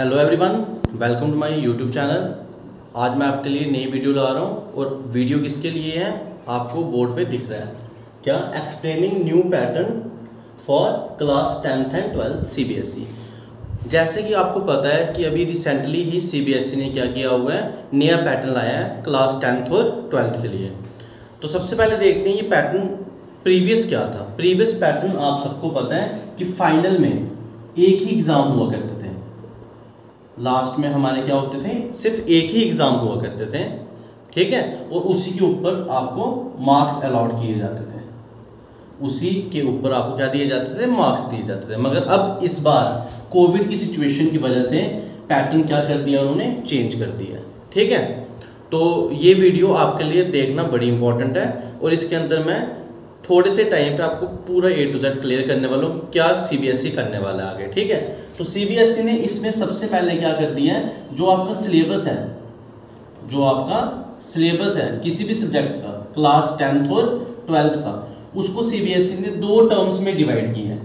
Hello everyone, welcome to my YouTube channel. आज मैं आपके लिए नई वीडियो ला रहा हूँ और वीडियो किसके लिए है आपको बोर्ड पे दिख रहा है क्या, explaining new pattern for class 10th and 12th CBSE. जैसे कि आपको पता है कि अभी रिसेंटली ही सीबीएसई ने क्या किया हुआ है, नया पैटर्न लाया है क्लास 10th और 12th के लिए। तो सबसे पहले देखते हैं ये पैटर्न प्रीवियस क्या था। प्रीवियस पैटर्न आप सबको पता है कि फाइनल में एक ही एग्ज़ाम हुआ करते थे, लास्ट में हमारे क्या होते थे, सिर्फ एक ही एग्ज़ाम हुआ करते थे, ठीक है। और उसी के ऊपर आपको मार्क्स अलाउड किए जाते थे, उसी के ऊपर आपको क्या दिए जाते थे, मार्क्स दिए जाते थे। मगर अब इस बार कोविड की सिचुएशन की वजह से पैटर्न क्या कर दिया उन्होंने, चेंज कर दिया, ठीक है। तो ये वीडियो आपके लिए देखना बड़ी इंपॉर्टेंट है और इसके अंदर मैं थोड़े से टाइम पे आपको पूरा A to Z क्लियर करने वाला हूँ क्या CBSE करने वाला आगे, ठीक है। तो CBSE ने इसमें सबसे पहले क्या कर दिया है, जो आपका सिलेबस है, जो आपका सिलेबस है किसी भी सब्जेक्ट का, क्लास 10th और 12th का, उसको CBSE ने दो टर्म्स में डिवाइड किया है।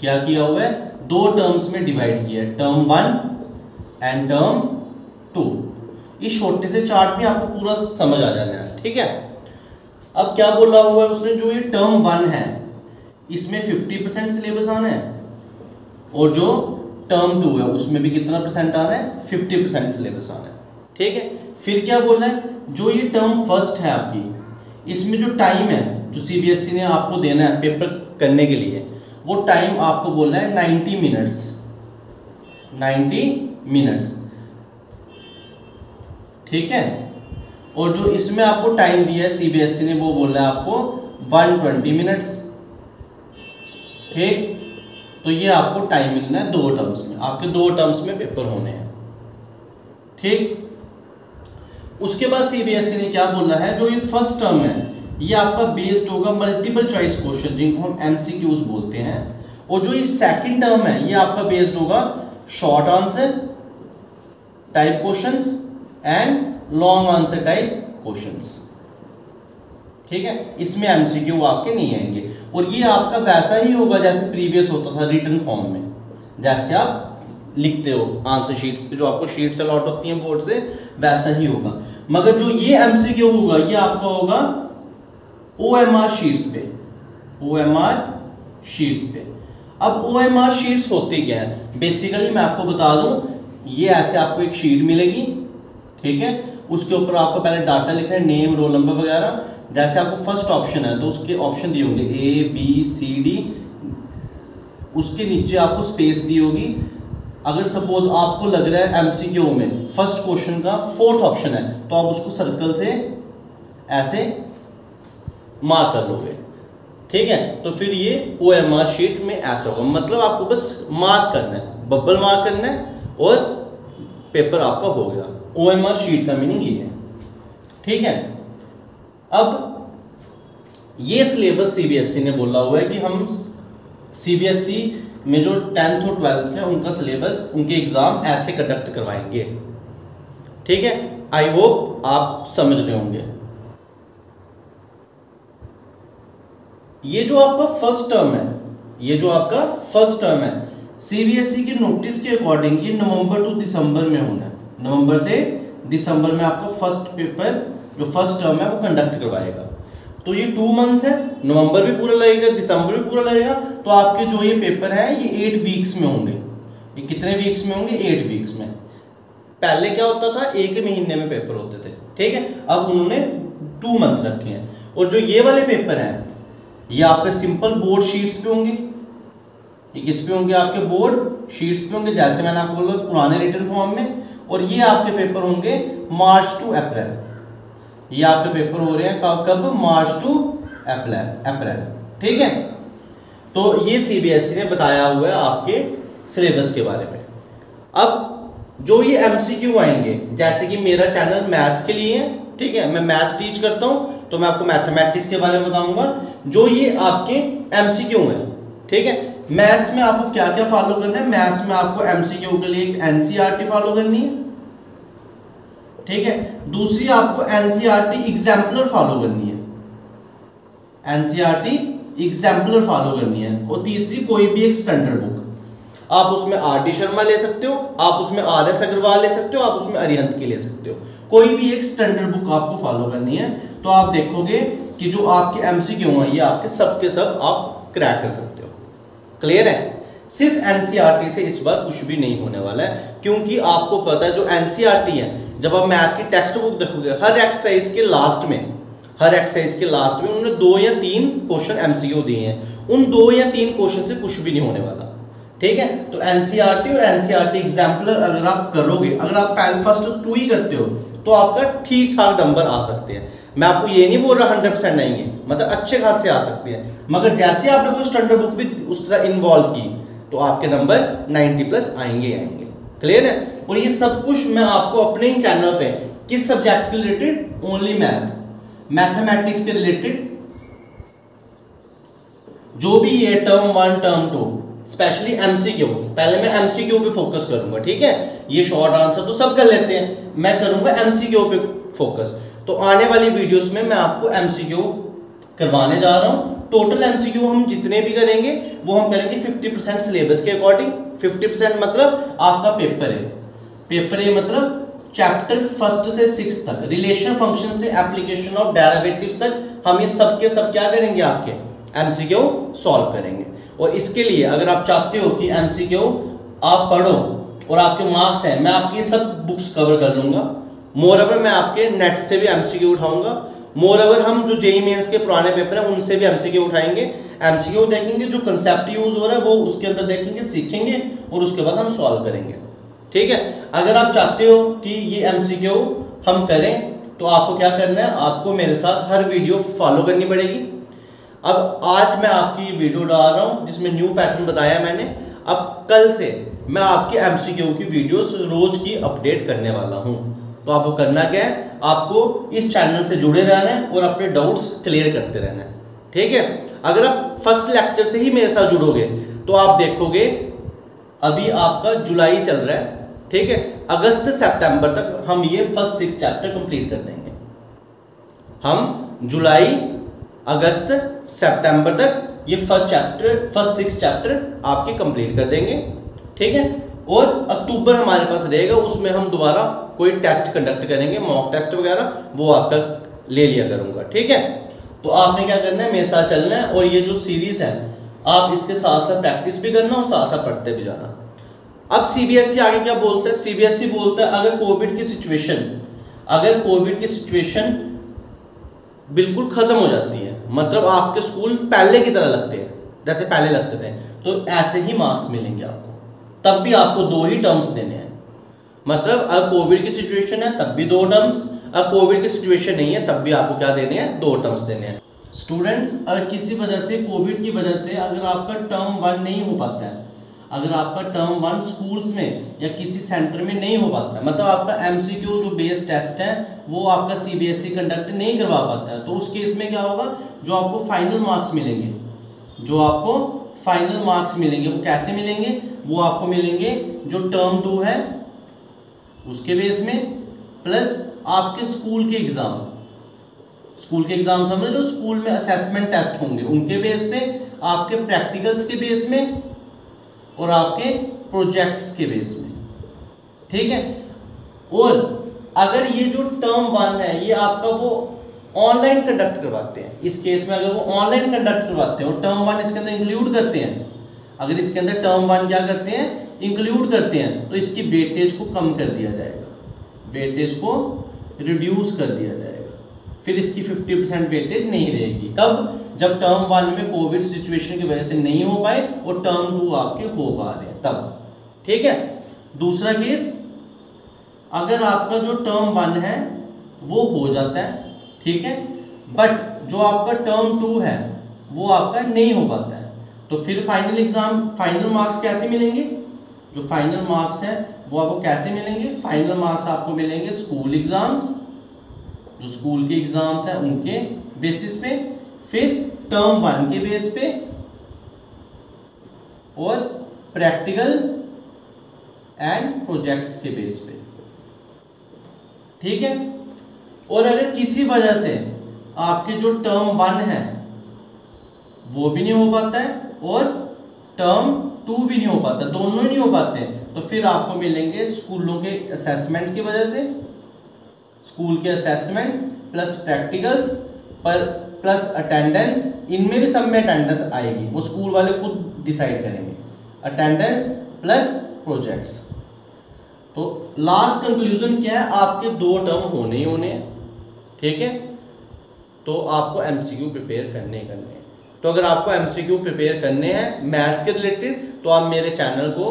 क्या किया हुआ है, दो टर्म्स में डिवाइड किया है, टर्म 1 एंड टर्म 2। इस छोटे से चार्ट में आपको पूरा समझ आ जाना है, ठीक है। अब क्या बोला हुआ है उसने, जो ये टर्म 1 है इसमें 50% सिलेबस आना है और जो टर्म 2 है उसमें भी कितना परसेंट आना है, 50% सिलेबस आना है, ठीक है। फिर क्या बोला है, जो ये टर्म 1 है आपकी, इसमें जो टाइम है जो CBSE ने आपको देना है पेपर करने के लिए, वो टाइम आपको बोला है 90 मिनट्स, 90 मिनट्स, ठीक है। और जो इसमें आपको टाइम दिया है CBSE ने, वो बोला है आपको 120 मिनट्स, ठीक। तो ये आपको टाइम मिलना है दो टर्म्स में, आपके दो टर्म्स में पेपर होने हैं, ठीक। उसके बाद CBSE ने क्या बोला है, जो ये फर्स्ट टर्म है ये आपका बेस्ड होगा मल्टीपल चॉइस क्वेश्चन, जिनको हम MCQs बोलते हैं। और जो ये सेकेंड टर्म है ये आपका बेस्ड होगा short answer type question and long answer type questions, ठीक है। इसमें MCQ आपके नहीं आएंगे और ये आपका वैसा ही होगा जैसे प्रीवियस होता था रिटन फॉर्म में, जैसे आप लिखते हो आंसर शीट्स पे, जो आपको शीट्स अलॉट होती हैं बोर्ड से, वैसा ही होगा। मगर जो ये MCQ होगा ये आपका होगा OMR शीट्स पे, OMR शीट्स पे। अब OMR शीट्स होते क्या है, बेसिकली मैं आपको बता दूं, ये ऐसे आपको एक शीट मिलेगी, ठीक है। उसके ऊपर आपको पहले डाटा लिखना है, नेम, रोल नंबर वगैरह। जैसे आपको फर्स्ट ऑप्शन है तो उसके ऑप्शन दिए होंगे A, B, C, D, उसके नीचे आपको स्पेस दी होगी। अगर सपोज आपको लग रहा है MCQ में फर्स्ट क्वेश्चन का 4th ऑप्शन है तो आप उसको सर्कल से ऐसे मार्क कर लोगे, ठीक है। तो फिर ये OMR शीट में ऐसा होगा, मतलब आपको बस मार्क करना है, बबल मार्क करना है और पेपर आपका हो गया। OMR शीट का मीनिंग ये है, ठीक है। अब ये सिलेबस CBSE ने बोला हुआ है कि हम CBSE में जो 10th और 12th है उनका सिलेबस, उनके एग्जाम ऐसे कंडक्ट करवाएंगे, ठीक है। आई होप आप समझ रहे होंगे। ये जो आपका फर्स्ट टर्म है, ये जो आपका फर्स्ट टर्म है CBSE के नोटिस के अकॉर्डिंग ये नवंबर से दिसंबर में होना है। नवंबर से दिसंबर में आपको फर्स्ट पेपर जो फर्स्ट टर्म है वो कंडक्ट करवाएगा। तो ये 2 मंथ्स है, नवंबर भी पूरा लगेगा, दिसंबर भी पूरा लगेगा। तो आपके जो ये पेपर है ये 8 वीक्स में होंगे। ये कितने वीक्स में होंगे, 8 वीक्स में। पहले क्या होता था, 1 महीने में पेपर होते थे, ठीक है। अब उन्होंने 2 मंथ रखे हैं। और जो ये वाले पेपर हैं ये आपके सिंपल बोर्ड शीट्स पे होंगे। ये किस पे होंगे, आपके बोर्ड शीट्स पे होंगे, जैसे मैंने आपको बोला पुराने रिटन फॉर्म में। और ये आपके पेपर होंगे मार्च टू अप्रैल। ये आपके पेपर हो रहे हैं कब, मार्च टू अप्रैल, ठीक है। तो ये CBSE ने बताया हुआ है आपके सिलेबस के बारे में। अब जो ये MCQ आएंगे, जैसे कि मेरा चैनल मैथ्स के लिए है, ठीक है, मैं मैथ्स टीच करता हूँ, तो मैं आपको मैथमेटिक्स के बारे में बताऊंगा। जो ये आपके MCQ हैं, ठीक है, मैथ्स में आपको क्या क्या फॉलो करना है। मैथ्स में आपको MCQ के लिए एक NCERT फॉलो करनी है, ठीक है। दूसरी आपको NCERT एग्जाम्पलर फॉलो करनी है, NCERT एग्जाम्पलर फॉलो करनी है। और तीसरी कोई भी एक स्टैंडर्ड बुक। आप उसमें आर डी शर्मा ले सकते हो, आप उसमें आर एस अग्रवाल ले सकते हो, आप उसमें अरिहंत की ले सकते हो। कोई भी एक स्टैंडर्ड बुक आपको फॉलो करनी है, तो आप देखोगे कि जो आपके एमसीक्यू हैं ये आपके सब के सब आप क्रैक कर सकते हो। क्लियर है? सिर्फ एनसीईआरटी से इस बार कुछ भी नहीं होने वाला है, क्योंकि आपको पता है जो एनसीईआरटी है, जब आप मैथ की टेक्स्ट बुक देखोगे, हर एक्सरसाइज के लास्ट में उन्होंने 2 या 3 क्वेश्चन एमसीक्यू दिए हैं। उन 2 या 3 क्वेश्चन से कुछ भी नहीं होने वाला। ठीक है? तो एनसीईआरटी और एनसीईआरटी एग्जाम्पलर अगर आप करोगे, अगर आप पहले फर्स्ट 2 ही करते हो, तो आपका ठीक ठाक नंबर आ सकते हैं। मैं आपको ये नहीं बोल रहा 100% नहीं है, मतलब अच्छे खासे आ सकते हैं, मगर जैसे आपने कोई स्टैंडर्ड बुक भी उसके साथ इन्वॉल्व की, तो आपके नंबर 90+ आएंगे। क्लियर है? और ये सब कुछ मैं आपको अपने ही चैनल पे, किस सब्जेक्ट के रिलेटेड? ओनली मैथ, मैथमेटिक्स के रिलेटेड जो भी ये टर्म 1 टर्म 2, स्पेशली एमसीक्यू। पहले मैं एमसीक्यू पे फोकस करूंगा। ठीक है? ये शॉर्ट आंसर तो सब कर लेते हैं, मैं करूंगा एमसीक्यू पे फोकस। तो आने वाली वीडियोस में मैं आपको एमसीक्यू करवाने जा रहा हूँ। टोटल एमसीक्यू हम जितने भी करेंगे वो हम करेंगे 50% सिलेबस के अकॉर्डिंग। 50% मतलब आपका पेपर ए मतलब चैप्टर 1 से 6 तक, रिलेशन फंक्शन से एप्लीकेशन ऑफ डेरिवेटिव्स तक, हम ये सब के सब क्या करेंगे? आपके एमसीक्यू सॉल्व करेंगे। और इसके लिए अगर आप चाहते हो कि एमसीक्यू आप पढ़ो और आपके मार्क्स हैं, मैं आपकी सब बुक्स कवर कर लूँगा। मोरओवर मैं आपके नेट से भी एमसीक्यू उठाऊंगा। मोरओवर हम जो जेईई मेंस के पुराने पेपर हैं उनसे भी एमसीक्यू उठाएंगे। एमसीक्यू देखेंगे, जो कंसेप्ट यूज हो रहा है वो उसके अंदर देखेंगे, सीखेंगे, और उसके बाद हम सॉल्व करेंगे। ठीक है? अगर आप चाहते हो कि ये एमसीक्यू हम करें, तो आपको क्या करना है? आपको मेरे साथ हर वीडियो फॉलो करनी पड़ेगी। अब आज मैं आपकी वीडियो डाल रहा हूँ जिसमें न्यू पैटर्न बताया मैंने। अब कल से मैं आपके एमसीक्यू की वीडियोस रोज की अपडेट करने वाला हूँ। तो आपको करना क्या है? आपको इस चैनल से जुड़े रहना है और अपने डाउट्स क्लियर करते रहना है। ठीक है? अगर आप फर्स्ट लेक्चर से ही मेरे साथ जुड़ोगे, तो आप देखोगे अभी आपका जुलाई चल रहा है। ठीक है? अगस्त सितंबर तक हम ये फर्स्ट 6 चैप्टर कंप्लीट कर देंगे। हम जुलाई, अगस्त, सितंबर तक ये फर्स्ट सिक्स चैप्टर आपके कंप्लीट कर देंगे। ठीक है? और अक्टूबर हमारे पास रहेगा, उसमें हम दोबारा कोई टेस्ट कंडक्ट करेंगे, मॉक टेस्ट वगैरह, वो आपका ले लिया करूंगा। ठीक है? तो आपने क्या करना है? मेरे साथ चलना है। और ये जो सीरीज है आप इसके साथ साथ प्रैक्टिस भी करना और साथ साथ पढ़ते भी जाना। अब सीबीएसई आगे क्या बोलता है? सीबीएसई बोलता है अगर कोविड की सिचुएशन बिल्कुल खत्म हो जाती है, मतलब आपके स्कूल पहले की तरह लगते हैं जैसे पहले लगते थे, तो ऐसे ही मार्क्स मिलेंगे आपको। तब भी आपको 2 ही टर्म्स देने हैं। मतलब अगर कोविड की सिचुएशन है तब भी 2 टर्म्स, अगर कोविड की सिचुएशन नहीं है तब भी आपको क्या देने हैं? 2 टर्म्स देने हैं। स्टूडेंट्स, अगर किसी वजह से, कोविड की वजह से अगर आपका टर्म 1 नहीं हो पाता है, अगर आपका टर्म 1 स्कूल्स में या किसी सेंटर में नहीं हो पाता है, मतलब आपका एमसीक्यू जो बेस्ड टेस्ट है वो आपका सीबीएसई कंडक्ट नहीं करवा पाता है, तो उस केस में क्या होगा? जो आपको फाइनल मार्क्स मिलेंगे वो कैसे मिलेंगे? वो आपको मिलेंगे जो टर्म 2 है उसके बेस में, प्लस आपके स्कूल के एग्जाम समझ लो, स्कूल में असेसमेंट टेस्ट होंगे उनके बेस पे, आपके प्रैक्टिकल्स के बेस में, और आपके प्रोजेक्ट्स के बेस में। ठीक है? और अगर ये जो टर्म 1 है ये आपका वो ऑनलाइन कंडक्ट करवाते हैं, इस केस में अगर वो ऑनलाइन कंडक्ट करवाते हैं और टर्म 1 इसके अंदर इंक्लूड करते हैं, अगर इसके अंदर टर्म 1 क्या करते हैं? इंक्लूड करते हैं, तो इसकी वेटेज को कम कर दिया जाएगा, वेटेज को रिड्यूस कर दिया जाएगा। फिर इसकी 50% वेटेज नहीं रहेगी। कब? जब टर्म 1 में कोविड सिचुएशन की वजह से नहीं हो पाए और टर्म 2 आपके हो पा रहे हैं तब। ठीक है? दूसरा केस, अगर आपका जो टर्म 1 है वो हो जाता है, ठीक है, बट जो आपका टर्म 2 है वो आपका नहीं हो पाता है, तो फिर फाइनल मार्क्स कैसे मिलेंगे? जो फाइनल मार्क्स हैं वो आपको कैसे मिलेंगे? फाइनल मार्क्स आपको मिलेंगे स्कूल के एग्जाम्स हैं उनके बेसिस पे, फिर टर्म 1 के बेस पे, और प्रैक्टिकल एंड प्रोजेक्ट्स के बेस पे। ठीक है? और अगर किसी वजह से आपके जो टर्म 1 है वो भी नहीं हो पाता है और टर्म टू भी नहीं हो पाता, दोनों ही नहीं हो पाते तो फिर आपको मिलेंगे स्कूलों के असेसमेंट की वजह से, स्कूल के असेसमेंट प्लस प्रैक्टिकल्स पर प्लस अटेंडेंस, इनमें भी सब में अटेंडेंस आएगी, वो स्कूल वाले खुद डिसाइड करेंगे, अटेंडेंस प्लस प्रोजेक्ट्स। तो लास्ट कंक्लूजन क्या है, आपके दो टर्म होने ही होने, ठीक है, तो आपको एमसीक्यू प्रिपेयर करने हैं। तो अगर आपको एमसीक्यू प्रिपेयर करने हैं मैथ्स के रिलेटेड तो आप मेरे चैनल को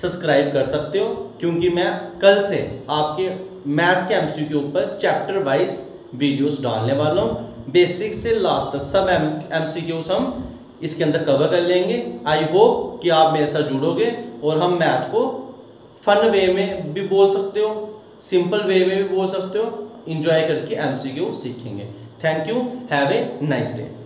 सब्सक्राइब कर सकते हो, क्योंकि मैं कल से आपके मैथ के एमसीक्यू पर चैप्टर वाइज वीडियोस डालने वाला हूँ। बेसिक से लास्ट तक सब एमसीक्यूज हम इसके अंदर कवर कर लेंगे। आई होप कि आप मेरे साथ जुड़ोगे और हम मैथ को फन वे में भी बोल सकते हो, सिंपल वे में भी बोल सकते हो, इंजॉय करके एमसीक्यू सीखेंगे। Thank you, have a nice day.